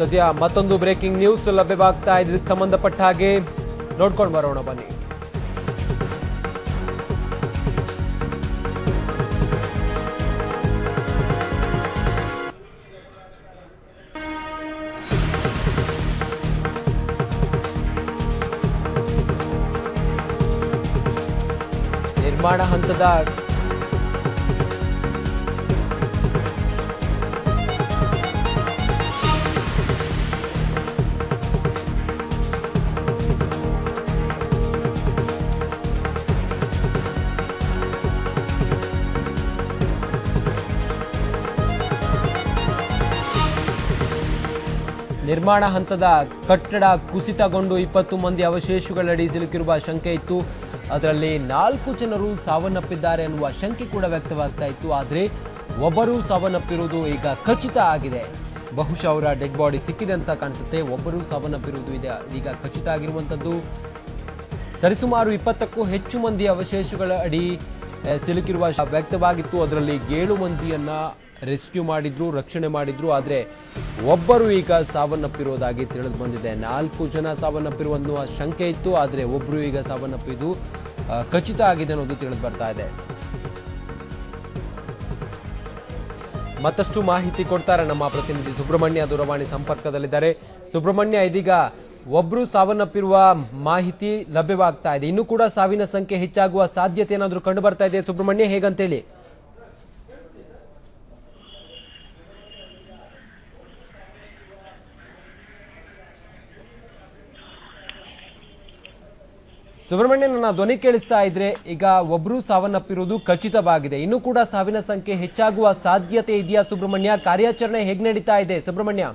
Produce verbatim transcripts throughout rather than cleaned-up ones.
ಸದ್ಯ ಮತ್ತೊಂದು breaking news ಲಭ್ಯವಾಗ್ತಾ ಇದೆ. ಇದಕ್ಕೆ ಸಂಬಂಧಪಟ್ಟ ಹಾಗೆ ನೋಡ್ಕೊಂಡು ಬರೋಣ ಬನ್ನಿ. ನಿರ್ಮಾಣ ಹಂತದ ನಿರ್ಮಾಣ ಹಂತದ ಕಟ್ಟಡ ಕುಸಿತಗೊಂಡು ಇಪ್ಪತ್ತು ಮಂದಿ ಅವಶೇಷಗಳಡಿ ಸಿಲುಕಿರುವ ಶಂಕೆ ಇತ್ತು. ಅದರಲ್ಲಿ ನಾಲ್ಕು ಜನರು ಸಾವನ್ನಪ್ಪಿದ್ದಾರೆ ಎನ್ನುವ ಶಂಕೆ ಕೂಡ ವ್ಯಕ್ತವಾಗ್ತಾ ಇತ್ತು. ಆದರೆ ಒಬ್ಬರು ಸಾವನ್ನಪ್ಪಿರುವುದು ಈಗ ಖಚಿತ ಆಗಿದೆ. ಬಹುಶಃ ಅವರ ಡೆಡ್ ಬಾಡಿ ಸಿಕ್ಕಿದೆ ಅಂತ ಕಾಣಿಸುತ್ತೆ. ಒಬ್ಬರು ಸಾವನ್ನಪ್ಪಿರುವುದು ಇದೆ ಈಗ ಖಚಿತ ಆಗಿರುವಂಥದ್ದು. ಸರಿಸುಮಾರು ಇಪ್ಪತ್ತಕ್ಕೂ ಹೆಚ್ಚು ಮಂದಿ ಅವಶೇಷಗಳ ಅಡಿ ಸಿಲುಕಿರುವ ವ್ಯಕ್ತವಾಗಿತ್ತು. ಅದರಲ್ಲಿ ಏಳು ಮಂದಿಯನ್ನು ರೆಸ್ಕ್ಯೂ ಮಾಡಿದ್ರು, ರಕ್ಷಣೆ ಮಾಡಿದ್ರು. ಆದರೆ ಒಬ್ಬರು ಈಗ ಸಾವನ್ನಪ್ಪಿರೋದಾಗಿ ತಿಳಿದು ಬಂದಿದೆ. ನಾಲ್ಕು ಜನ ಸಾವನ್ನಪ್ಪಿರುವಂತಹ ಶಂಕೆ ಇತ್ತು, ಆದರೆ ಒಬ್ಬರು ಈಗ ಸಾವನ್ನಪ್ಪಿದ್ದು ಖಚಿತ ಆಗಿದೆ ಅನ್ನೋದು ತಿಳಿದು ಬರ್ತಾ ಇದೆ. ಮತ್ತಷ್ಟು ಮಾಹಿತಿ ಕೊಡ್ತಾರೆ ನಮ್ಮ ಪ್ರತಿನಿಧಿ ಸುಬ್ರಹ್ಮಣ್ಯ, ದೂರವಾಣಿ ಸಂಪರ್ಕದಲ್ಲಿದ್ದಾರೆ. ಸುಬ್ರಹ್ಮಣ್ಯ, ಇದೀಗ ಒಬ್ರು ಸಾವನ್ನಪ್ಪಿರುವ ಮಾಹಿತಿ ಲಭ್ಯವಾಗ್ತಾ ಇದೆ. ಇನ್ನೂ ಕೂಡ ಸಾವಿನ ಸಂಖ್ಯೆ ಹೆಚ್ಚಾಗುವ ಸಾಧ್ಯತೆ ಏನಾದರೂ ಕಂಡು ಬರ್ತಾ ಇದೆ ಸುಬ್ರಹ್ಮಣ್ಯ, ಹೇಗಂತೇಳಿ? ಸುಬ್ರಹ್ಮಣ್ಯ, ನನ್ನ ಧ್ವನಿ ಕೇಳಿಸ್ತಾ ಇದ್ರೆ? ಈಗ ಒಬ್ರು ಸಾವನ್ನಪ್ಪಿರುವುದು ಖಚಿತವಾಗಿದೆ, ಇನ್ನೂ ಕೂಡ ಸಾವಿನ ಸಂಖ್ಯೆ ಹೆಚ್ಚಾಗುವ ಸಾಧ್ಯತೆ ಇದೆಯಾ ಸುಬ್ರಹ್ಮಣ್ಯ? ಕಾರ್ಯಾಚರಣೆ ಹೇಗೆ ನಡೀತಾ ಇದೆ ಸುಬ್ರಹ್ಮಣ್ಯ?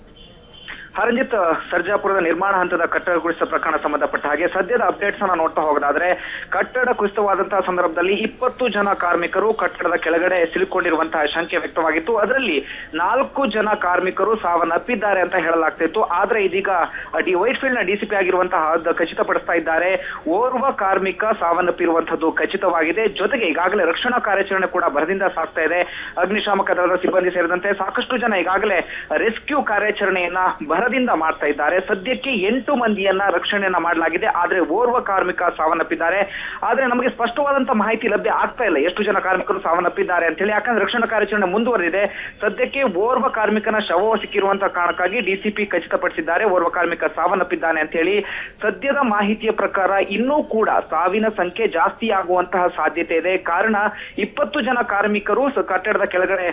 ರಂಜಿತ್, ಸರ್ಜಾಪುರದ ನಿರ್ಮಾಣ ಹಂತದ ಕಟ್ಟಡ ಕುಸಿತ ಪ್ರಕರಣ ಸಂಬಂಧಪಟ್ಟ ಹಾಗೆ ಸದ್ಯದ ಅಪ್ಡೇಟ್ಸ್ ಅನ್ನ ನೋಡ್ತಾ ಹೋಗೋದಾದ್ರೆ, ಕಟ್ಟಡ ಕುಸಿತವಾದಂತಹ ಸಂದರ್ಭದಲ್ಲಿ ಇಪ್ಪತ್ತು ಜನ ಕಾರ್ಮಿಕರು ಕಟ್ಟಡದ ಕೆಳಗಡೆ ಸಿಲುಕೊಂಡಿರುವಂತಹ ಶಂಕೆ ವ್ಯಕ್ತವಾಗಿತ್ತು. ಅದರಲ್ಲಿ ನಾಲ್ಕು ಜನ ಕಾರ್ಮಿಕರು ಸಾವನ್ನಪ್ಪಿದ್ದಾರೆ ಅಂತ ಹೇಳಲಾಗ್ತಿತ್ತು. ಆದ್ರೆ ಇದೀಗ ಡಿ ವೈಟ್ಫೀಲ್ಡ್ ನ ಡಿಸಿಪಿ ಆಗಿರುವಂತಹ ಖಚಿತಪಡಿಸ್ತಾ ಇದ್ದಾರೆ, ಓರ್ವ ಕಾರ್ಮಿಕ ಸಾವನ್ನಪ್ಪಿರುವಂತದ್ದು ಖಚಿತವಾಗಿದೆ. ಜೊತೆಗೆ ಈಗಾಗಲೇ ರಕ್ಷಣಾ ಕಾರ್ಯಾಚರಣೆ ಕೂಡ ಭರದಿಂದ ಸಾಗ್ತಾ ಇದೆ. ಅಗ್ನಿಶಾಮಕ ದಳದ ಸಿಬ್ಬಂದಿ ಸೇರಿದಂತೆ ಸಾಕಷ್ಟು ಜನ ಈಗಾಗಲೇ ರೆಸ್ಕ್ಯೂ ಕಾರ್ಯಾಚರಣೆಯನ್ನ ಭರದಿಂದ ಮಾಡ್ತಾ ಇದ್ದಾರೆ. ಸದ್ಯಕ್ಕೆ ಎಂಟು ಮಂದಿಯನ್ನ ರಕ್ಷಣೆಯನ್ನ ಮಾಡಲಾಗಿದೆ. ಆದ್ರೆ ಓರ್ವ ಕಾರ್ಮಿಕ ಸಾವನ್ನಪ್ಪಿದ್ದಾರೆ. ಆದ್ರೆ ನಮಗೆ ಸ್ಪಷ್ಟವಾದಂತಹ ಮಾಹಿತಿ ಲಭ್ಯ ಆಗ್ತಾ ಇಲ್ಲ ಎಷ್ಟು ಜನ ಕಾರ್ಮಿಕರು ಸಾವನ್ನಪ್ಪಿದ್ದಾರೆ ಅಂತ ಹೇಳಿ. ಯಾಕಂದ್ರೆ ರಕ್ಷಣಾ ಕಾರ್ಯಾಚರಣೆ ಮುಂದುವರೆದಿದೆ. ಸದ್ಯಕ್ಕೆ ಓರ್ವ ಕಾರ್ಮಿಕನ ಶವ ಸಿಕ್ಕಿರುವಂತಹ ಕಾರಣಕ್ಕಾಗಿ ಡಿಸಿಪಿ ಖಚಿತಪಡಿಸಿದ್ದಾರೆ ಓರ್ವ ಕಾರ್ಮಿಕ ಸಾವನ್ನಪ್ಪಿದ್ದಾನೆ ಅಂತ ಹೇಳಿ. ಸದ್ಯದ ಮಾಹಿತಿಯ ಪ್ರಕಾರ ಇನ್ನೂ ಕೂಡ ಸಾವಿನ ಸಂಖ್ಯೆ ಜಾಸ್ತಿ ಆಗುವಂತಹ ಸಾಧ್ಯತೆ ಇದೆ. ಕಾರಣ ಇಪ್ಪತ್ತು ಜನ ಕಾರ್ಮಿಕರು ಕಟ್ಟಡದ ಕೆಳಗಡೆ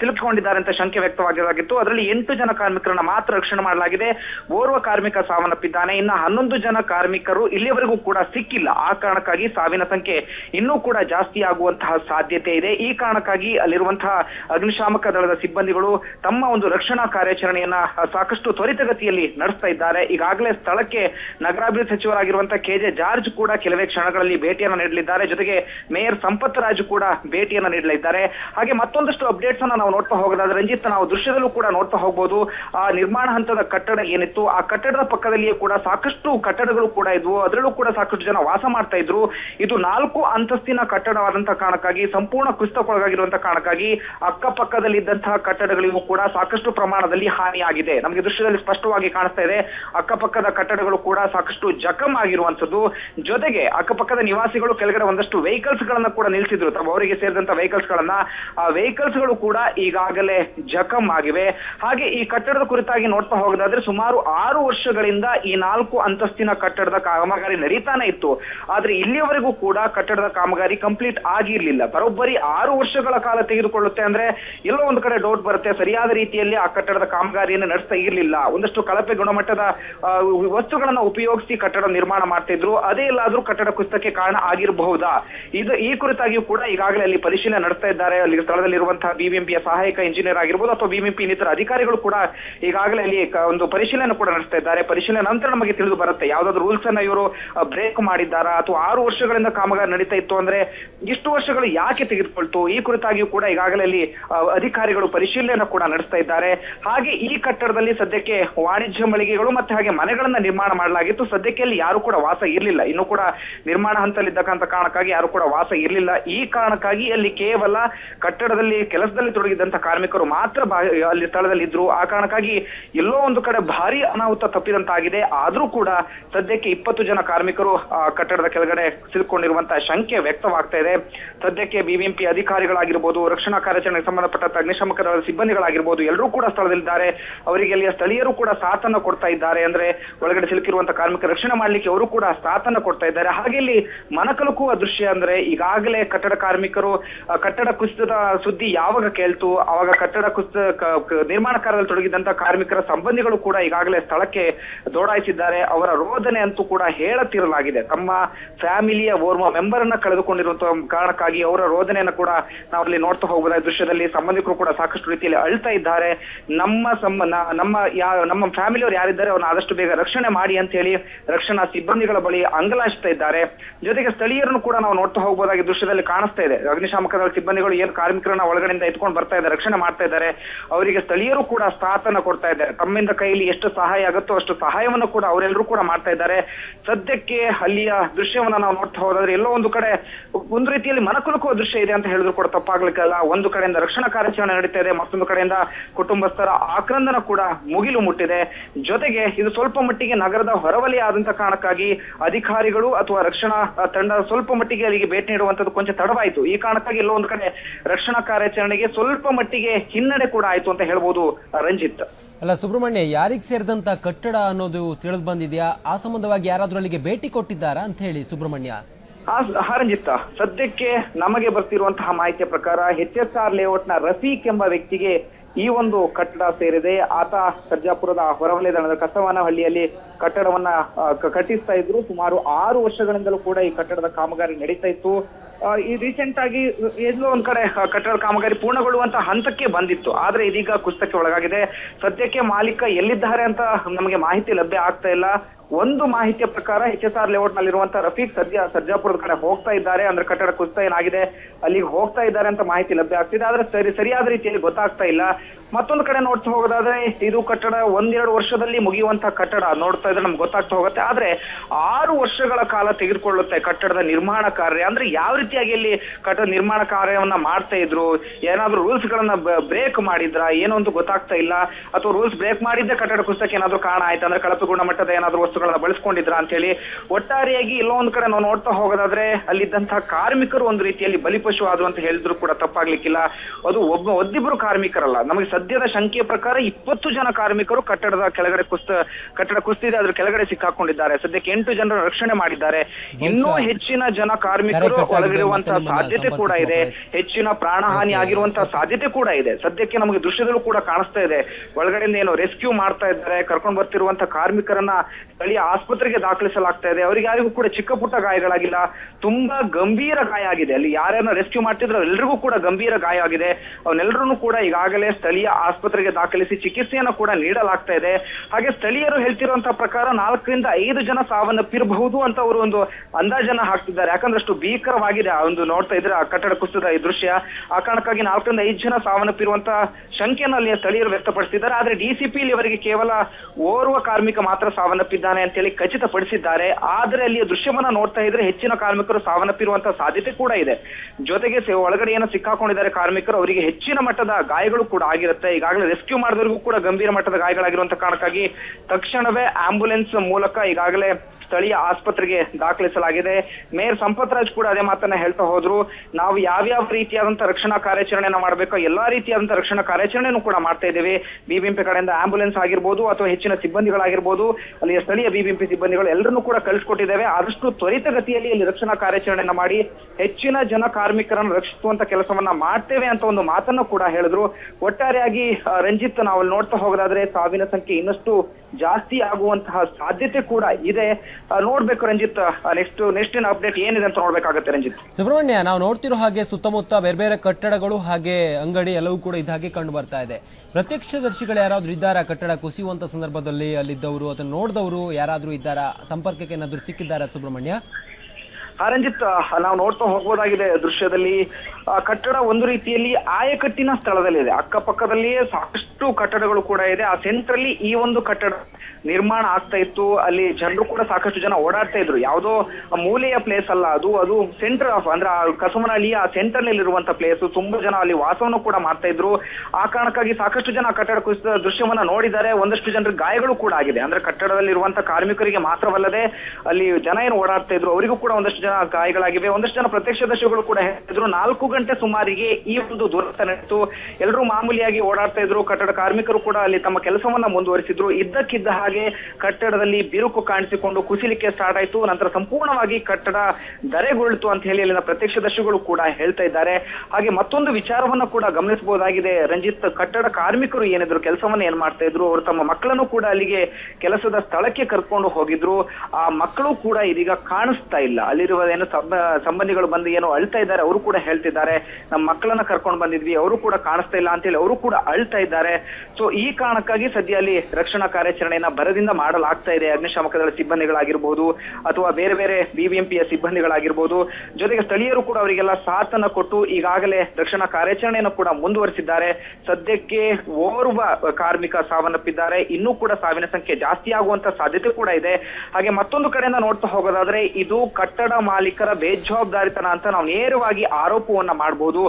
ಸಿಲುಕಿಕೊಂಡಿದ್ದಾರೆ ಅಂತ ಶಂಕೆ ವ್ಯಕ್ತವಾಗಿತ್ತು. ಅದರಲ್ಲಿ ಎಂಟು ಜನ ಕಾರ್ಮಿಕರನ್ನ ಮಾತ್ರ ರಕ್ಷಣೆ ಮಾಡಲಾಗಿದೆ. ಓರ್ವ ಕಾರ್ಮಿಕ ಸಾವನ್ನಪ್ಪಿದ್ದಾನೆ. ಇನ್ನು ಹನ್ನೊಂದು ಜನ ಕಾರ್ಮಿಕರು ಇಲ್ಲಿಯವರೆಗೂ ಕೂಡ ಸಿಕ್ಕಿಲ್ಲ. ಆ ಕಾರಣಕ್ಕಾಗಿ ಸಾವಿನ ಸಂಖ್ಯೆ ಇನ್ನೂ ಕೂಡ ಜಾಸ್ತಿ ಆಗುವಂತಹ ಸಾಧ್ಯತೆ ಇದೆ. ಈ ಕಾರಣಕ್ಕಾಗಿ ಅಲ್ಲಿರುವಂತಹ ಅಗ್ನಿಶಾಮಕ ದಳದ ಸಿಬ್ಬಂದಿಗಳು ತಮ್ಮ ಒಂದು ರಕ್ಷಣಾ ಕಾರ್ಯಾಚರಣೆಯನ್ನ ಸಾಕಷ್ಟು ತ್ವರಿತಗತಿಯಲ್ಲಿ ನಡೆಸ್ತಾ ಇದ್ದಾರೆ. ಈಗಾಗಲೇ ಸ್ಥಳಕ್ಕೆ ನಗರಾಭಿವೃದ್ಧಿ ಸಚಿವರಾಗಿರುವಂತಹ ಕೆ ಜೆ ಜಾರ್ಜ್ ಕೂಡ ಕೆಲವೇ ಕ್ಷಣಗಳಲ್ಲಿ ಭೇಟಿಯನ್ನ ನೀಡಲಿದ್ದಾರೆ. ಜೊತೆಗೆ ಮೇಯರ್ ಸಂಪತ್ ರಾಜ್ ಕೂಡ ಭೇಟಿಯನ್ನ ನೀಡಲಿದ್ದಾರೆ. ಹಾಗೆ ಮತ್ತೊಂದಷ್ಟು ಅಪ್ಡೇಟ್ಸ್ ಅನ್ನ ನಾವು ನೋಡ್ತಾ ಹೋಗೋದಾದ್ರೆ ರಂಜಿತ್, ನಾವು ದೃಶ್ಯದಲ್ಲೂ ಕೂಡ ನೋಡ್ತಾ ಹೋಗಬಹುದು. ಆ ನಿರ್ಮಾಣ ಹಂತದ ಕಟ್ಟಡ ಏನಿತ್ತು, ಆ ಕಟ್ಟಡದ ಪಕ್ಕದಲ್ಲಿಯೇ ಕೂಡ ಸಾಕಷ್ಟು ಕಟ್ಟಡಗಳು ಕೂಡ ಇದ್ವು. ಅದರಲ್ಲೂ ಕೂಡ ಸಾಕಷ್ಟು ಜನ ವಾಸ ಮಾಡ್ತಾ ಇದ್ರು. ಇದು ನಾಲ್ಕು ಅಂತಸ್ತಿನ ಕಟ್ಟಡವಾದಂತಹ ಕಾರಣಕ್ಕಾಗಿ, ಸಂಪೂರ್ಣ ಕುಸಿತಕ್ಕೊಳಗಾಗಿರುವಂತಹ ಕಾರಣಕ್ಕಾಗಿ ಅಕ್ಕಪಕ್ಕದಲ್ಲಿದ್ದಂತಹ ಕಟ್ಟಡಗಳಿಗೂ ಕೂಡ ಸಾಕಷ್ಟು ಪ್ರಮಾಣದಲ್ಲಿ ಹಾನಿಯಾಗಿದೆ. ನಮಗೆ ದೃಶ್ಯದಲ್ಲಿ ಸ್ಪಷ್ಟವಾಗಿ ಕಾಣಿಸ್ತಾ ಇದೆ. ಅಕ್ಕಪಕ್ಕದ ಕಟ್ಟಡಗಳು ಕೂಡ ಸಾಕಷ್ಟು ಜಖಂ ಆಗಿರುವಂತದ್ದು. ಜೊತೆಗೆ ಅಕ್ಕಪಕ್ಕದ ನಿವಾಸಿಗಳು ಕೆಳಗಡೆ ಒಂದಷ್ಟು ವೆಹಿಕಲ್ಸ್ ಗಳನ್ನ ಕೂಡ ನಿಲ್ಸಿದ್ರು. ತಮ್ಮ ಅವರಿಗೆ ಸೇರಿದಂತಹ ವೆಹಿಕಲ್ಸ್ ಗಳನ್ನ ಆ ವೆಹಿಕಲ್ಸ್ ಗಳು ಕೂಡ ಈಗಾಗಲೇ ಜಖಂ ಆಗಿವೆ. ಹಾಗೆ ಈ ಕಟ್ಟಡದ ಕುರಿತಾಗಿ ನೋಡ್ತಾ ಹೋಗೋದಾದ್ರೆ ಸುಮಾರು ಆರು ವರ್ಷಗಳಿಂದ ಈ ನಾಲ್ಕು ಅಂತಸ್ತಿನ ಕಟ್ಟಡದ ಕಾಮಗಾರಿ ನಡೀತಾನೆ ಇತ್ತು. ಆದ್ರೆ ಇಲ್ಲಿಯವರೆಗೂ ಕೂಡ ಕಟ್ಟಡದ ಕಾಮಗಾರಿ ಕಂಪ್ಲೀಟ್ ಆಗಿರ್ಲಿಲ್ಲ. ಬರೋಬ್ಬರಿ ಆರು ವರ್ಷಗಳ ಕಾಲ ತೆಗೆದುಕೊಳ್ಳುತ್ತೆ. ಅಂದ್ರೆ ಎಲ್ಲೋ ಒಂದು ಕಡೆ ಡೌಟ್ ಬರುತ್ತೆ, ಸರಿಯಾದ ರೀತಿಯಲ್ಲಿ ಆ ಕಟ್ಟಡದ ಕಾಮಗಾರಿಯನ್ನು ನಡೆಸ್ತಾ ಇರಲಿಲ್ಲ. ಒಂದಷ್ಟು ಕಳಪೆ ಗುಣಮಟ್ಟದ ವಸ್ತುಗಳನ್ನ ಉಪಯೋಗಿಸಿ ಕಟ್ಟಡ ನಿರ್ಮಾಣ ಮಾಡ್ತಾ ಇದ್ರು. ಅದೇ ಎಲ್ಲಾದ್ರೂ ಕಟ್ಟಡ ಕುಸಿತಕ್ಕೆ ಕಾರಣ ಆಗಿರಬಹುದಾ? ಇದು ಈ ಕುರಿತಾಗಿಯೂ ಕೂಡ ಈಗಾಗಲೇ ಅಲ್ಲಿ ಪರಿಶೀಲನೆ ನಡೆಸ್ತಾ ಇದ್ದಾರೆ. ಅಲ್ಲಿ ಸ್ಥಳದಲ್ಲಿರುವಂತಹ ಬಿಬಿಎಂಪಿಯ ಸಹಾಯಕ ಇಂಜಿನಿಯರ್ ಆಗಿರ್ಬೋದು ಅಥವಾ ಬಿಬಿಎಂಪಿ ಇನ್ನಿತರ ಅಧಿಕಾರಿಗಳು ಕೂಡ ಈಗಾಗಲೇ ಅಲ್ಲಿ ಒಂದು ಪರಿಶೀಲನೆ ಕೂಡ ನಡೆಸ್ತಾ ಇದ್ದಾರೆ. ಪರಿಶೀಲನೆ ನಂತರ ನಮಗೆ ತಿಳಿದು ಬರುತ್ತೆ ಯಾವ್ದಾದ್ರು ರೂಲ್ಸ್ ಅನ್ನ ಇವರು ಬ್ರೇಕ್ ಮಾಡಿದ್ದಾರಾ ಅಥವಾ ಆರು ವರ್ಷಗಳಿಂದ ಕಾಮಗಾರಿ ನಡೀತಾ ಇತ್ತು ಅಂದ್ರೆ ಇಷ್ಟು ವರ್ಷಗಳು ಯಾಕೆ ತೆಗೆದುಕೊಳ್ತು, ಈ ಕುರಿತಾಗಿಯೂ ಕೂಡ ಈಗಾಗಲೇ ಅಲ್ಲಿ ಅಧಿಕಾರಿಗಳು ಪರಿಶೀಲನೆ ಕೂಡ ನಡೆಸ್ತಾ ಇದ್ದಾರೆ. ಹಾಗೆ ಈ ಕಟ್ಟಡದಲ್ಲಿ ಸದ್ಯಕ್ಕೆ ವಾಣಿಜ್ಯ ಮಳಿಗೆಗಳು ಮತ್ತೆ ಹಾಗೆ ಮನೆಗಳನ್ನ ನಿರ್ಮಾಣ ಮಾಡಲಾಗಿತ್ತು. ಸದ್ಯಕ್ಕೆ ಅಲ್ಲಿ ಯಾರು ಕೂಡ ವಾಸ ಇರಲಿಲ್ಲ. ಇನ್ನೂ ಕೂಡ ನಿರ್ಮಾಣ ಹಂತದಲ್ಲಿದ್ದಕ್ಕಂತ ಕಾರಣಕ್ಕಾಗಿ ಯಾರು ಕೂಡ ವಾಸ ಇರಲಿಲ್ಲ. ಈ ಕಾರಣಕ್ಕಾಗಿ ಅಲ್ಲಿ ಕೇವಲ ಕಟ್ಟಡದಲ್ಲಿ ಕೆಲಸದಲ್ಲಿ ತೊಡಗಿದ್ದಂತಹ ಕಾರ್ಮಿಕರು ಮಾತ್ರ ಅಲ್ಲಿ ಸ್ಥಳದಲ್ಲಿ ಇದ್ರು. ಆ ಕಾರಣಕ್ಕಾಗಿ ಎಲ್ಲೋ ಒಂದು ಕಡೆ ಭಾರಿ ಅನಾಹುತ ತಪ್ಪಿದಂತಾಗಿದೆ. ಆದ್ರೂ ಕೂಡ ಸದ್ಯಕ್ಕೆ ಇಪ್ಪತ್ತು ಜನ ಕಾರ್ಮಿಕರು ಕಟ್ಟಡದ ಕೆಳಗಡೆ ಸಿಲುಕೊಂಡಿರುವಂತಹ ಶಂಕೆ ವ್ಯಕ್ತವಾಗ್ತಾ ಇದೆ. ಸದ್ಯಕ್ಕೆ ಬಿಬಿಎಂಪಿ ಅಧಿಕಾರಿಗಳಾಗಿರ್ಬೋದು, ರಕ್ಷಣಾ ಕಾರ್ಯಾಚರಣೆಗೆ ಸಂಬಂಧಪಟ್ಟ ಅಗ್ನಿಶಾಮಕ ದಳದ ಸಿಬ್ಬಂದಿಗಳಾಗಿರ್ಬೋದು, ಎಲ್ಲರೂ ಕೂಡ ಸ್ಥಳದಲ್ಲಿದ್ದಾರೆ. ಅವರಿಗೆ ಅಲ್ಲಿಯ ಸ್ಥಳೀಯರು ಕೂಡ ಸಾಥನ್ನ ಕೊಡ್ತಾ ಇದ್ದಾರೆ. ಅಂದ್ರೆ ಒಳಗಡೆ ಸಿಲುಕಿರುವಂತಹ ಕಾರ್ಮಿಕರ ರಕ್ಷಣೆ ಮಾಡ್ಲಿಕ್ಕೆ ಅವರು ಕೂಡ ಸಾಥನ್ನ ಕೊಡ್ತಾ ಇದ್ದಾರೆ. ಹಾಗೆ ಇಲ್ಲಿ ಮನಕಲುಕುವ ದೃಶ್ಯ ಅಂದ್ರೆ, ಈಗಾಗಲೇ ಕಟ್ಟಡ ಕಾರ್ಮಿಕರು ಕಟ್ಟಡ ಕುಸಿತದ ಸುದ್ದಿ ಯಾವಾಗ ಕೇಳ್ತು ಆವಾಗ ಕಟ್ಟಡ ಕುಸಿತ ನಿರ್ಮಾಣ ಕಾರ್ಯದಲ್ಲಿ ತೊಡಗಿದಂತಹ ಕಾರ್ಮಿಕರ ಸಂಬಂಧಿಗಳು ಕೂಡ ಈಗಾಗಲೇ ಸ್ಥಳಕ್ಕೆ ದೌಡಾಯಿಸಿದ್ದಾರೆ. ಅವರ ರೋದನೆ ಅಂತೂ ಕೂಡ ಹೇಳತಿರಲಾಗಿದೆ. ತಮ್ಮ ಫ್ಯಾಮಿಲಿಯ ಓರ್ವ ಮೆಂಬರ್ ಅನ್ನ ಕಳೆದುಕೊಂಡಿರುವಂತಹ ಕಾರಣಕ್ಕಾಗಿ ಅವರ ರೋದನೆಯನ್ನು ಕೂಡ ನಾವಲ್ಲಿ ನೋಡ್ತಾ ಹೋಗಬಹುದಾದ ದೃಶ್ಯದಲ್ಲಿ ಸಂಬಂಧಿಕರು ಕೂಡ ಸಾಕಷ್ಟು ರೀತಿಯಲ್ಲಿ ಅಳ್ತಾ ಇದ್ದಾರೆ. ನಮ್ಮ ನಮ್ಮ ನಮ್ಮ ಫ್ಯಾಮಿಲಿಯವರು ಯಾರಿದ್ದಾರೆ ಅವ್ರನ್ನ ಆದಷ್ಟು ಬೇಗ ರಕ್ಷಣೆ ಮಾಡಿ ಅಂತ ಹೇಳಿ ರಕ್ಷಣಾ ಸಿಬ್ಬಂದಿಗಳ ಬಳಿ ಅಂಗಲಾಯಿಸ್ತಾ ಇದ್ದಾರೆ. ಜೊತೆಗೆ ಸ್ಥಳೀಯರನ್ನು ಕೂಡ ನಾವು ನೋಡ್ತಾ ಹೋಗಬಹುದಾಗಿ ದೃಶ್ಯದಲ್ಲಿ ಕಾಣಿಸ್ತಾ ಇದೆ. ಅಗ್ನಿಶಾಮಕ ದಳ ಸಿಬ್ಬಂದಿಗಳು ಏನು ಕಾರ್ಮಿಕರನ್ನ ಒಳಗಡೆಯಿಂದ ಎತ್ಕೊಂಡು ಬರ್ತಾ ಇದ್ದಾರೆ, ರಕ್ಷಣೆ ಮಾಡ್ತಾ ಇದ್ದಾರೆ. ಅವರಿಗೆ ಸ್ಥಳೀಯರು ಕೂಡ ಸಾಥನ್ನ ಕೊಡ್ತಾ ಇದ್ದಾರೆ. ತಮ್ಮಿಂದ ಕೈಲಿ ಎಷ್ಟು ಸಹಾಯ ಆಗುತ್ತೋ ಅಷ್ಟು ಸಹಾಯವನ್ನು ಕೂಡ ಅವರೆಲ್ಲರೂ ಕೂಡ ಮಾಡ್ತಾ ಇದ್ದಾರೆ. ಸದ್ಯಕ್ಕೆ ಅಲ್ಲಿಯ ದೃಶ್ಯವನ್ನ ನಾವು ನೋಡ್ತಾ ಹೋದ್ರೆ ಎಲ್ಲೋ ಒಂದು ಕಡೆ ಒಂದು ರೀತಿಯಲ್ಲಿ ಮನಕಲುಕುವ ದೃಶ್ಯ ಇದೆ ಅಂತ ಹೇಳಿದ್ರು ಕೂಡ ತಪ್ಪಾಗ್ಲಿಕ್ಕಲ್ಲ. ಒಂದು ಕಡೆಯಿಂದ ರಕ್ಷಣಾ ಕಾರ್ಯಾಚರಣೆ ನಡೀತಾ ಇದೆ, ಮತ್ತೊಂದು ಕಡೆಯಿಂದ ಕುಟುಂಬಸ್ಥರ ಆಕ್ರಂದನ ಕೂಡ ಮುಗಿಲು ಮುಟ್ಟಿದೆ. ಜೊತೆಗೆ ಇದು ಸ್ವಲ್ಪ ಮಟ್ಟಿಗೆ ನಗರದ ಹೊರವಲಯ ಆದಂತಹ ಕಾರಣಕ್ಕಾಗಿ ಅಧಿಕಾರಿಗಳು ಅಥವಾ ರಕ್ಷಣಾ ತಂಡ ಸ್ವಲ್ಪ ಮಟ್ಟಿಗೆ ಅಲ್ಲಿಗೆ ಭೇಟಿ ನೀಡುವಂತದ್ದು ಕೊಂಚ ತಡವಾಯಿತು. ಈ ಕಾರಣಕ್ಕಾಗಿ ಎಲ್ಲೋ ಒಂದು ಕಡೆ ರಕ್ಷಣಾ ಕಾರ್ಯಾಚರಣೆಗೆ ಸ್ವಲ್ಪ ಮಟ್ಟಿಗೆ ಹಿನ್ನಡೆ ಕೂಡ ಆಯ್ತು ಅಂತ ಹೇಳ್ಬೋದು ರಂಜಿತ್. ಅಲ್ಲ ಸುಬ್ರಹ್ಮಣ್ಯ, ಯಾರಿಗೆ ಸೇರಿದಂತ ಕಟ್ಟಡ ಅನ್ನೋದು ತಿಳಿದು ಬಂದಿದ್ಯಾ? ಆ ಸಂಬಂಧವಾಗಿ ಯಾರಾದ್ರೂ ಅಲ್ಲಿಗೆ ಭೇಟಿ ಕೊಟ್ಟಿದ್ದಾರಾ ಅಂತ ಹೇಳಿ ಸುಬ್ರಹ್ಮಣ್ಯ? ಹಾರಂಜಿತ್ತ, ಸದ್ಯಕ್ಕೆ ನಮಗೆ ಬರ್ತಿರುವಂತಹ ಮಾಹಿತಿಯ ಪ್ರಕಾರ ಎಚ್ ಎಸ್ ಆರ್ ಲೇಔಟ್ನ ರಫೀಕ್ ಎಂಬ ವ್ಯಕ್ತಿಗೆ ಈ ಒಂದು ಕಟ್ಟಡ ಸೇರಿದೆ. ಆತ ಸರ್ಜಾಪುರದ ಹೊರವಲಯದ ಕಸವನಹಳ್ಳಿಯಲ್ಲಿ ಕಟ್ಟಡವನ್ನ ಕಟ್ಟಿಸ್ತಾ ಇದ್ರು. ಸುಮಾರು ಆರು ವರ್ಷಗಳಿಂದಲೂ ಕೂಡ ಈ ಕಟ್ಟಡದ ಕಾಮಗಾರಿ ನಡೀತಾ ಇತ್ತು. ಈ ರೀಸೆಂಟ್ ಆಗಿ ಎಲ್ಲೋ ಒಂದ್ ಕಡೆ ಕಟ್ಟಡ ಕಾಮಗಾರಿ ಪೂರ್ಣಗೊಳ್ಳುವಂತ ಹಂತಕ್ಕೆ ಬಂದಿತ್ತು. ಆದ್ರೆ ಇದೀಗ ಕುಸಿತಕ್ಕೆ ಒಳಗಾಗಿದೆ. ಸದ್ಯಕ್ಕೆ ಮಾಲೀಕ ಎಲ್ಲಿದ್ದಾರೆ ಅಂತ ನಮಗೆ ಮಾಹಿತಿ ಲಭ್ಯ ಆಗ್ತಾ ಇಲ್ಲ. ಒಂದು ಮಾಹಿತಿಯ ಪ್ರಕಾರ ಎಚ್ ಎಸ್ ಆರ್ ಲೇಔಟ್ ನಲ್ಲಿರುವಂತಹ ರಫೀಕ್ ಸದ್ಯ ಸರ್ಜಾಪುರದ ಕಡೆ ಹೋಗ್ತಾ ಇದ್ದಾರೆ. ಅಂದ್ರೆ ಕಟ್ಟಡ ಕುಸಿತ ಏನಾಗಿದೆ ಅಲ್ಲಿಗೆ ಹೋಗ್ತಾ ಇದ್ದಾರೆ ಅಂತ ಮಾಹಿತಿ ಲಭ್ಯ ಆಗ್ತಿದೆ. ಆದ್ರೆ ಸರಿ ಸರಿಯಾದ ರೀತಿಯಲ್ಲಿ ಗೊತ್ತಾಗ್ತಾ ಇಲ್ಲ. ಮತ್ತೊಂದು ಕಡೆ ನೋಡ್ತಾ ಹೋಗೋದಾದ್ರೆ ಇದು ಕಟ್ಟಡ ಒಂದೆರಡು ವರ್ಷದಲ್ಲಿ ಮುಗಿಯುವಂತಹ ಕಟ್ಟಡ ನೋಡ್ತಾ ಇದ್ರೆ ನಮ್ಗೆ ಗೊತ್ತಾಗ್ತಾ ಹೋಗುತ್ತೆ. ಆದ್ರೆ ಆರು ವರ್ಷಗಳ ಕಾಲ ತೆಗೆದುಕೊಳ್ಳುತ್ತೆ ಕಟ್ಟಡದ ನಿರ್ಮಾಣ ಕಾರ್ಯ. ಅಂದ್ರೆ ಯಾವ ರೀತಿಯಾಗಿ ಇಲ್ಲಿ ಕಟ್ಟಡ ನಿರ್ಮಾಣ ಕಾರ್ಯವನ್ನ ಮಾಡ್ತಾ ಇದ್ರು, ಏನಾದ್ರೂ ರೂಲ್ಸ್ ಗಳನ್ನ ಬ್ರೇಕ್ ಮಾಡಿದ್ರ ಏನೋ ಅಂತೂ ಗೊತ್ತಾಗ್ತಾ ಇಲ್ಲ. ಅಥವಾ ರೂಲ್ಸ್ ಬ್ರೇಕ್ ಮಾಡಿದ್ರೆ ಕಟ್ಟಡ ಕುಸಿತಕ್ಕೆ ಏನಾದ್ರು ಕಾರಣ ಆಯ್ತು ಅಂದ್ರೆ ಕಳಪೆ ಗುಣಮಟ್ಟದ ಏನಾದ್ರು ವಸ್ತುಗಳನ್ನ ಬಳಸ್ಕೊಂಡಿದ್ರ ಅಂತ ಹೇಳಿ ಒಟ್ಟಾರೆಯಾಗಿ ಎಲ್ಲೋ ಒಂದ್ ಕಡೆ ನಾವು ನೋಡ್ತಾ ಹೋಗೋದಾದ್ರೆ ಅಲ್ಲಿದ್ದಂತಹ ಕಾರ್ಮಿಕರು ಒಂದು ರೀತಿಯಲ್ಲಿ ಬಲಿಪಶು ಆದ್ರು ಅಂತ ಹೇಳಿದ್ರು ಕೂಡ ತಪ್ಪಾಗ್ಲಿಕ್ಕಿಲ್ಲ. ಅದು ಒಬ್ಬ ಒದ್ದಿಬ್ರು ಕಾರ್ಮಿಕರಲ್ಲ, ನಮಗೆ ಸದ್ಯದ ಶಂಕೆಯ ಪ್ರಕಾರ ಇಪ್ಪತ್ತು ಜನ ಕಾರ್ಮಿಕರು ಕಟ್ಟಡದ ಕೆಳಗಡೆ ಕುಸ್ತ ಕಟ್ಟಡ ಕುಸ್ತಿದೆ ಅದ್ರ ಕೆಳಗಡೆ ಸಿಕ್ಕಾಕೊಂಡಿದ್ದಾರೆ. ಸದ್ಯಕ್ಕೆ ಎಂಟು ಜನರ ರಕ್ಷಣೆ ಮಾಡಿದ್ದಾರೆ. ಇನ್ನೂ ಹೆಚ್ಚಿನ ಜನ ಕಾರ್ಮಿಕರು ಒಳಗಿರುವಂತಹ ಸಾಧ್ಯತೆ ಕೂಡ ಇದೆ. ಹೆಚ್ಚಿನ ಪ್ರಾಣಹಾನಿ ಆಗಿರುವಂತಹ ಸಾಧ್ಯತೆ ಕೂಡ ಇದೆ. ಸದ್ಯಕ್ಕೆ ನಮಗೆ ದೃಶ್ಯದಲ್ಲೂ ಕೂಡ ಕಾಣಿಸ್ತಾ ಇದೆ. ಒಳಗಡೆಯಿಂದ ಏನೋ ರೆಸ್ಕ್ಯೂ ಮಾಡ್ತಾ ಇದ್ದಾರೆ. ಕರ್ಕೊಂಡು ಬರ್ತಿರುವಂತಹ ಕಾರ್ಮಿಕರನ್ನ ಸ್ಥಳೀಯ ಆಸ್ಪತ್ರೆಗೆ ದಾಖಲಿಸಲಾಗ್ತಾ ಇದೆ. ಅವರಿಗೆ ಯಾರಿಗೂ ಕೂಡ ಚಿಕ್ಕ ಪುಟ್ಟ ಗಾಯಗಳಾಗಿಲ್ಲ, ತುಂಬಾ ಗಂಭೀರ ಗಾಯ ಆಗಿದೆ. ಅಲ್ಲಿ ಯಾರ್ಯಾರನ್ನ ರೆಸ್ಕ್ಯೂ ಮಾಡ್ತಿದ್ರು ಎಲ್ರಿಗೂ ಕೂಡ ಗಂಭೀರ ಗಾಯ ಆಗಿದೆ. ಅವನ್ನೆಲ್ಲರೂ ಕೂಡ ಈಗಾಗಲೇ ಸ್ಥಳೀಯ ಆಸ್ಪತ್ರೆಗೆ ದಾಖಲಿಸಿ ಚಿಕಿತ್ಸೆಯನ್ನು ಕೂಡ ನೀಡಲಾಗ್ತಾ ಇದೆ. ಹಾಗೆ ಸ್ಥಳೀಯರು ಹೇಳ್ತಿರುವಂತಹ ಪ್ರಕಾರ ನಾಲ್ಕರಿಂದ ಐದು ಜನ ಸಾವನ್ನಪ್ಪಿರಬಹುದು ಅಂತ ಅವರು ಒಂದು ಅಂದಾಜನ್ನ ಹಾಕ್ತಿದ್ದಾರೆ. ಯಾಕಂದ್ರೆ ಅಷ್ಟು ಭೀಕರವಾಗಿದೆ ಆ ಒಂದು ನೋಡ್ತಾ ಇದ್ರೆ ಆ ಕಟ್ಟಡ ಕುಸಿತದ ಈ ದೃಶ್ಯ. ಆ ಕಾರಣಕ್ಕಾಗಿ ನಾಲ್ಕರಿಂದ ಐದು ಜನ ಸಾವನ್ನಪ್ಪಿರುವಂತಹ ಶಂಕೆಯನ್ನು ಅಲ್ಲಿ ಸ್ಥಳೀಯರು ವ್ಯಕ್ತಪಡಿಸಿದ್ದಾರೆ. ಆದ್ರೆ ಡಿಸಿಪಿ ಇವರಿಗೆ ಕೇವಲ ಓರ್ವ ಕಾರ್ಮಿಕ ಮಾತ್ರ ಸಾವನ್ನಪ್ಪಿದ್ದಾನೆ ಅಂತ ಹೇಳಿ ಖಚಿತಪಡಿಸಿದ್ದಾರೆ. ಆದ್ರೆ ಅಲ್ಲಿ ದೃಶ್ಯವನ್ನ ನೋಡ್ತಾ ಇದ್ರೆ ಹೆಚ್ಚಿನ ಕಾರ್ಮಿಕರು ಸಾವನ್ನಪ್ಪಿರುವಂತಹ ಸಾಧ್ಯತೆ ಕೂಡ ಇದೆ. ಜೊತೆಗೆ ಒಳಗಡೆ ಏನೋ ಸಿಕ್ಕಾಕೊಂಡಿದ್ದಾರೆ ಕಾರ್ಮಿಕರು, ಅವರಿಗೆ ಹೆಚ್ಚಿನ ಮಟ್ಟದ ಗಾಯಗಳು ಕೂಡ ಆಗಿರುತ್ತೆ. ಈಗಾಗಲೇ ರೆಸ್ಕ್ಯೂ ಮಾಡಿದವರಿಗೂ ಕೂಡ ಗಂಭೀರ ಮಟ್ಟದ ಗಾಯಗಳಾಗಿರುವಂತಹ ಕಾರಣಕ್ಕಾಗಿ ತಕ್ಷಣವೇ ಆಂಬ್ಯುಲೆನ್ಸ್ ಮೂಲಕ ಈಗಾಗಲೇ ಸ್ಥಳೀಯ ಆಸ್ಪತ್ರೆಗೆ ದಾಖಲಿಸಲಾಗಿದೆ. ಮೇಯರ್ ಸಂಪತ್ ರಾಜ್ ಕೂಡ ಅದೇ ಮಾತನ್ನ ಹೇಳ್ತಾ ಹೋದ್ರು. ನಾವು ಯಾವ್ಯಾವ ರೀತಿಯಾದಂತಹ ರಕ್ಷಣಾ ಕಾರ್ಯಾಚರಣೆಯನ್ನು ಮಾಡಬೇಕು, ಎಲ್ಲಾ ರೀತಿಯಾದಂತಹ ರಕ್ಷಣಾ ಕಾರ್ಯಾಚರಣೆಯನ್ನು ಕೂಡ ಮಾಡ್ತಾ ಇದ್ದೇವೆ. ಬಿಬಿಎಂಪಿ ಕಡೆಯಿಂದ ಆಂಬ್ಯುಲೆನ್ಸ್ ಆಗಿರ್ಬೋದು ಅಥವಾ ಹೆಚ್ಚಿನ ಸಿಬ್ಬಂದಿಗಳಾಗಿರ್ಬೋದು, ಅಲ್ಲಿಯ ಸ್ಥಳೀಯ ಬಿಬಿಎಂಪಿ ಸಿಬ್ಬಂದಿಗಳು ಎಲ್ಲರನ್ನೂ ಕೂಡ ಕಳಿಸ್ಕೊಟ್ಟಿದ್ದೇವೆ. ಆದಷ್ಟು ತ್ವರಿತಗತಿಯಲ್ಲಿ ಇಲ್ಲಿ ರಕ್ಷಣಾ ಕಾರ್ಯಾಚರಣೆಯನ್ನು ಮಾಡಿ ಹೆಚ್ಚಿನ ಜನ ಕಾರ್ಮಿಕರನ್ನು ರಕ್ಷಿಸುವಂತ ಕೆಲಸವನ್ನ ಮಾಡ್ತೇವೆ ಅಂತ ಒಂದು ಮಾತನ್ನು ಕೂಡ ಹೇಳಿದ್ರು. ಒಟ್ಟಾರೆಯಾಗಿ ರಂಜಿತ್, ನಾವು ನೋಡ್ತಾ ಹೋಗೋದಾದ್ರೆ ಸಾವಿನ ಸಂಖ್ಯೆ ಇನ್ನಷ್ಟು ಜಾಸ್ತಿ ಆಗುವಂತಹ ಸಾಧ್ಯತೆ ಕೂಡ ಇದೆ. ನೋಡ್ಬೇಕು Ranjith, next next in update ಏನಿದೆ ಅಂತ ನೋಡ್ಬೇಕಾಗತ್ತೆ ರಂಜಿತ್. ಸುಬ್ರಹ್ಮಣ್ಯ, ನಾವು ನೋಡ್ತಿರೋ ಹಾಗೆ ಸುತ್ತಮುತ್ತ ಬೇರೆ ಬೇರೆ ಕಟ್ಟಡಗಳು ಹಾಗೆ ಅಂಗಡಿ ಎಲ್ಲವೂ ಕೂಡ ಇದಾಗೆ ಕಂಡು ಬರ್ತಾ ಇದೆ. ಪ್ರತ್ಯಕ್ಷದರ್ಶಿಗಳು ಯಾರಾದ್ರೂ ಇದ್ದಾರಾ? ಕಟ್ಟಡ ಕುಸಿಯುವಂತ ಸಂದರ್ಭದಲ್ಲಿ ಅಲ್ಲಿದ್ದವರು ಅಥವಾ ನೋಡಿದವರು ಯಾರಾದ್ರೂ ಇದ್ದಾರಾ? ಸಂಪರ್ಕಕ್ಕೆ ಏನಾದ್ರೂ ಸಿಕ್ಕಿದ್ದಾರಾ ಸುಬ್ರಹ್ಮಣ್ಯ? ರಂಜಿತ್, ನಾವು ನೋಡ್ತಾ ಹೋಗ್ಬೋದಾಗಿದೆ ದೃಶ್ಯದಲ್ಲಿ ಕಟ್ಟಡ ಒಂದು ರೀತಿಯಲ್ಲಿ ಆಯಕಟ್ಟಿನ ಸ್ಥಳದಲ್ಲಿದೆ. ಅಕ್ಕಪಕ್ಕದಲ್ಲಿಯೇ ಸಾಕಷ್ಟು ಕಟ್ಟಡಗಳು ಕೂಡ ಇದೆ. ಆ ಸೆಂಟ್ರಲ್ಲಿ ಈ ಒಂದು ಕಟ್ಟಡ ನಿರ್ಮಾಣ ಆಗ್ತಾ ಇತ್ತು. ಅಲ್ಲಿ ಜನರು ಕೂಡ ಸಾಕಷ್ಟು ಜನ ಓಡಾಡ್ತಾ ಇದ್ರು. ಯಾವುದೋ ಮೂಲೆಯ ಪ್ಲೇಸ್ ಅಲ್ಲ ಅದು, ಅದು ಸೆಂಟರ್ ಆಫ್ ಅಂದ್ರೆ ಕಸುಮನಹಳ್ಳಿಯ ಆ ಸೆಂಟರ್ ನಲ್ಲಿ ಇರುವಂತ ಪ್ಲೇಸ್. ತುಂಬಾ ಜನ ಅಲ್ಲಿ ವಾಸವನ್ನು ಕೂಡ ಮಾಡ್ತಾ ಇದ್ರು. ಆ ಕಾರಣಕ್ಕಾಗಿ ಸಾಕಷ್ಟು ಜನ ಕಟ್ಟಡ ಕುಸಿತ ದೃಶ್ಯವನ್ನ ನೋಡಿದ್ದಾರೆ. ಒಂದಷ್ಟು ಜನರ ಗಾಯಗಳು ಕೂಡ ಆಗಿದೆ. ಅಂದ್ರೆ ಕಟ್ಟಡದಲ್ಲಿರುವಂತ ಕಾರ್ಮಿಕರಿಗೆ ಮಾತ್ರವಲ್ಲದೆ ಅಲ್ಲಿ ಜನ ಏನು ಓಡಾಡ್ತಾ ಇದ್ರು ಅವರಿಗೂ ಕೂಡ ಒಂದಷ್ಟು ಜನ ಗಾಯಗಳಾಗಿವೆ. ಒಂದಷ್ಟು ಜನ ಪ್ರತ್ಯಕ್ಷದರ್ಶಿಗಳು ಕೂಡ ಹೇಳ್ತಿದ್ರು ನಾಲ್ಕು ಗಂಟೆ ಸುಮಾರಿಗೆ ಈ ಒಂದು ದುರಂತ ನಡೆಯಿತು. ಎಲ್ಲರೂ ಮಾಮೂಲಿಯಾಗಿ ಓಡಾಡ್ತಾ ಇದ್ರು. ಕಟ್ಟಡ ಕಾರ್ಮಿಕರು ಕೂಡ ಅಲ್ಲಿ ತಮ್ಮ ಕೆಲಸವನ್ನ ಮುಂದುವರಿಸಿದ್ರು. ಇದ್ದಕ್ಕಿದ್ದ ಹಾಗೆ ಕಟ್ಟಡದಲ್ಲಿ ಬಿರುಕು ಕಾಣಿಸಿಕೊಂಡು ಕುಸಿಲಿಕ್ಕೆ ಸ್ಟಾರ್ಟ್ ಆಯಿತು. ನಂತರ ಸಂಪೂರ್ಣವಾಗಿ ಕಟ್ಟಡ ಧರೆಗೊಳ್ಳಿತು ಅಂತ ಹೇಳಿ ಅಲ್ಲಿನ ಪ್ರತ್ಯಕ್ಷದರ್ಶಿಗಳು ಕೂಡ ಹೇಳ್ತಾ ಇದ್ದಾರೆ. ಹಾಗೆ ಮತ್ತೊಂದು ವಿಚಾರವನ್ನ ಕೂಡ ಗಮನಿಸಬಹುದಾಗಿದೆ ರಂಜಿತ್, ಕಟ್ಟಡ ಕಾರ್ಮಿಕರು ಏನಿದ್ರು ಕೆಲಸವನ್ನ ಏನ್ ಮಾಡ್ತಾ ಇದ್ರು, ಅವರು ತಮ್ಮ ಮಕ್ಕಳನ್ನು ಕೂಡ ಅಲ್ಲಿಗೆ ಕೆಲಸದ ಸ್ಥಳಕ್ಕೆ ಕರ್ಕೊಂಡು ಹೋಗಿದ್ರು. ಆ ಮಕ್ಕಳು ಕೂಡ ಇದೀಗ ಕಾಣಿಸ್ತಾ ಇಲ್ಲ. ಅಲ್ಲಿರುವ ಏನು ಸಂಬಂಧಿಗಳು ಬಂದು ಏನೋ ಅಳ್ತಾ ಇದ್ದಾರೆ, ಅವರು ಕೂಡ ಹೇಳ್ತಿದ್ದಾರೆ ನಮ್ಮ ಮಕ್ಕಳನ್ನ ಕರ್ಕೊಂಡು ಬಂದಿದ್ವಿ, ಅವರು ಕೂಡ ಕಾಣಿಸ್ತಾ ಇಲ್ಲ ಅಂತ ಹೇಳಿ ಅವರು ಕೂಡ ಅಳ್ತಾ ಇದ್ದಾರೆ. ಸೊ ಈ ಕಾರಣಕ್ಕಾಗಿ ಸದ್ಯ ಅಲ್ಲಿ ರಕ್ಷಣಾ ಕಾರ್ಯಾಚರಣೆಯನ್ನ ಬರದಿಂದ ಮಾಡಲಾಗ್ತಾ ಇದೆ. ಅಗ್ನಿಶಾಮಕ ದಳ ಸಿಬ್ಬಂದಿಗಳಾಗಿರ್ಬೋದು ಅಥವಾ ಬೇರೆ ಬೇರೆ ಬಿಬಿಎಂಪಿಯ ಸಿಬ್ಬಂದಿಗಳಾಗಿರ್ಬೋದು, ಜೊತೆಗೆ ಸ್ಥಳೀಯರು ಕೂಡ ಅವರಿಗೆಲ್ಲ ಸಾಥನ್ನ ಕೊಟ್ಟು ಈಗಾಗಲೇ ರಕ್ಷಣಾ ಕಾರ್ಯಾಚರಣೆಯನ್ನು ಕೂಡ ಮುಂದುವರಿಸಿದ್ದಾರೆ. ಸದ್ಯಕ್ಕೆ ಓರ್ವ ಕಾರ್ಮಿಕ ಸಾವನ್ನಪ್ಪಿದ್ದಾರೆ. ಇನ್ನೂ ಕೂಡ ಸಾವಿನ ಸಂಖ್ಯೆ ಜಾಸ್ತಿ ಆಗುವಂತ ಸಾಧ್ಯತೆ ಕೂಡ ಇದೆ. ಹಾಗೆ ಮತ್ತೊಂದು ಕಡೆಯಿಂದ ನೋಡ್ತಾ ಹೋಗೋದಾದ್ರೆ ಇದು ಕಟ್ಟಡ ಮಾಲೀಕರ ಬೇಜವಾಬ್ದಾರಿತನ ಅಂತ ನಾವು ನೇರವಾಗಿ ಆರೋಪವನ್ನ ಮಾಡಬಹುದು.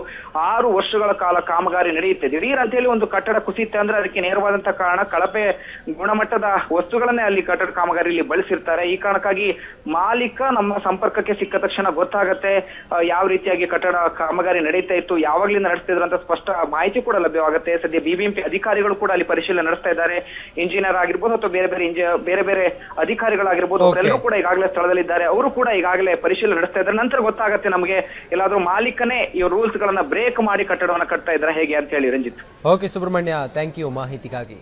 ಆರು ವರ್ಷಗಳ ಕಾಲ ಕಾಮಗಾರಿ ನಡೆಯುತ್ತೆ. ದಿಢೀರ್ ಅಂತ ಹೇಳಿ ಒಂದು ಕಟ್ಟಡ ಕುಸಿಯುತ್ತೆ ಅಂದ್ರೆ ಅದಕ್ಕೆ ನೇರವಾದಂತಹ ಕಾರಣ ಕಳಪೆ ಗುಣಮಟ್ಟದ ವಸ್ತುಗಳನ್ನೇ ಅಲ್ಲಿ ಕಟ್ಟಡ ಕಾಮಗಾರಿಯಲ್ಲಿ ಬಳಸಿರ್ತಾರೆ. ಈ ಕಾರಣಕ್ಕಾಗಿ ಮಾಲೀಕ ನಮ್ಮ ಸಂಪರ್ಕಕ್ಕೆ ಸಿಕ್ಕ ತಕ್ಷಣ ಗೊತ್ತಾಗತ್ತೆ ಯಾವ ರೀತಿಯಾಗಿ ಕಟ್ಟಡ ಕಾಮಗಾರಿ ನಡೀತಾ ಇತ್ತು, ಯಾವಾಗ್ಲಿಂದ ನಡೆಸ್ತಿದ್ರು ಅಂತ ಸ್ಪಷ್ಟ ಮಾಹಿತಿ ಕೂಡ ಲಭ್ಯವಾಗುತ್ತೆ. ಸದ್ಯ ಬಿಬಿಎಂಪಿ ಅಧಿಕಾರಿಗಳು ಕೂಡ ಅಲ್ಲಿ ಪರಿಶೀಲನೆ ನಡೆಸ್ತಾ ಇದ್ದಾರೆ. ಇಂಜಿನಿಯರ್ ಆಗಿರ್ಬೋದು ಅಥವಾ ಬೇರೆ ಬೇರೆ ಇಂಜಿ ಬೇರೆ ಬೇರೆ ಅಧಿಕಾರಿಗಳಾಗಿರ್ಬೋದು, ಅವರೆಲ್ಲರೂ ಕೂಡ ಈಗಾಗಲೇ ಸ್ಥಳದಲ್ಲಿದ್ದಾರೆ. ಅವರು ಕೂಡ ಈಗಾಗಲೇ ಪರಿಶೀಲನೆ ನಡೆಸ್ತಾ ಇದ್ದಾರೆ. ನಂತರ ಗೊತ್ತಾಗತ್ತೆ ನಮಗೆ ಎಲ್ಲಾದ್ರೂ ಮಾಲೀಕನೇ ಈ ರೂಲ್ಸ್ ಗಳನ್ನ ಬ್ರೇಕ್ ಮಾಡಿ ಕಟ್ಟಡವನ್ನು ಕಟ್ತಾ ಇದ್ದಾರೆ ಹೇಗೆ ಅಂತ ಹೇಳಿ Ranjit. Okay Subrahmanya, thank you ಮಾಹಿತಿಗಾಗಿ.